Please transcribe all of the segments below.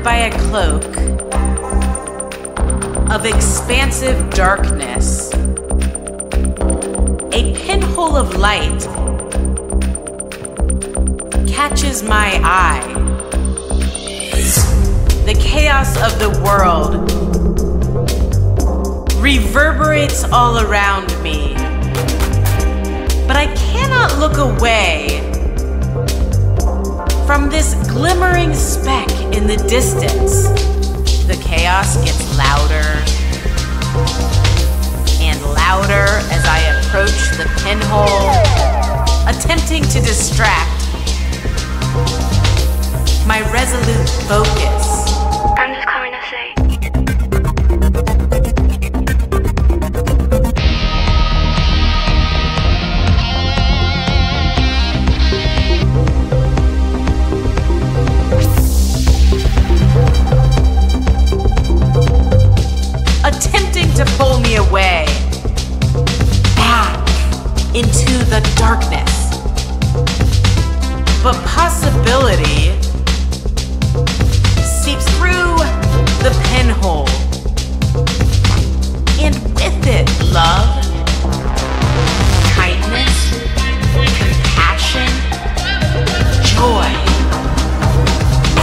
surrounded by a cloak of expansive darkness, a pinhole of light catches my eye. The chaos of the world reverberates all around me, but I cannot look away from this glimmering speck in the distance. The chaos gets louder and louder as I approach the pinhole, attempting to distract my resolute focus. Away, back into the darkness. But possibility seeps through the pinhole, and with it, love, kindness, compassion, joy,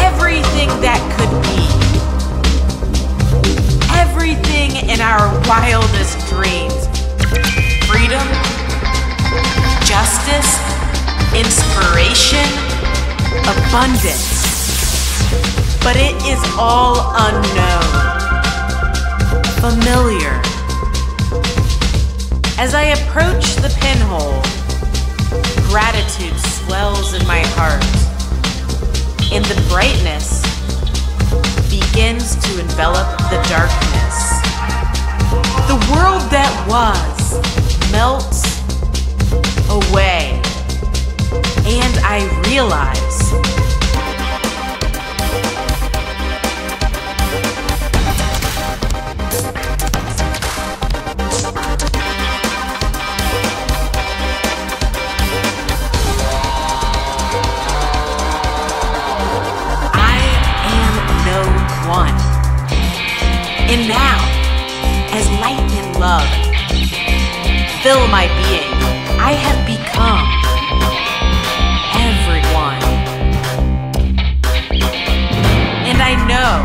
everything that could be. Everything in our wildest dreams. Freedom, justice, inspiration, abundance. But it is all unknown, familiar. As I approach the pinhole, gratitude swells in my heart, and the brightness begins to envelop the darkness. The world that was melts away, and I realize and now, as light and love fill my being, I have become everyone. And I know,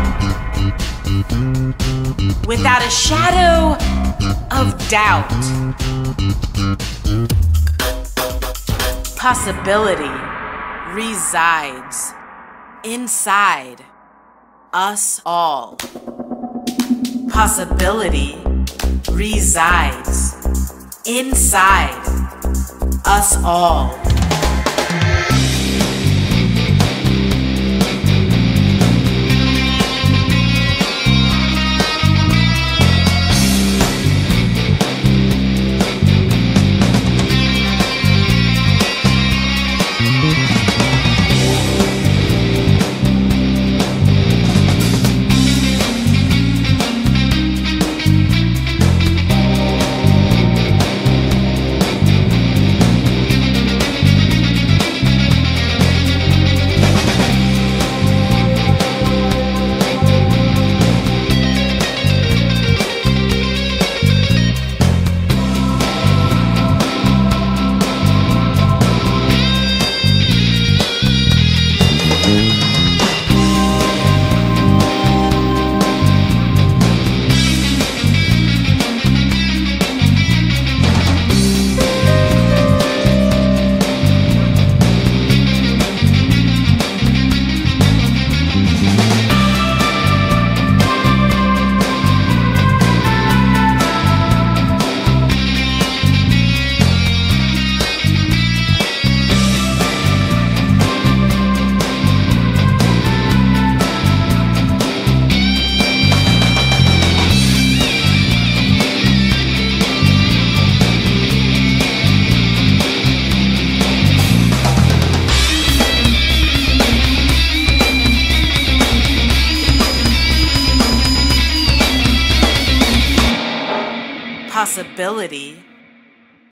without a shadow of doubt, possibility resides inside us all. Possibility resides inside us all. Possibility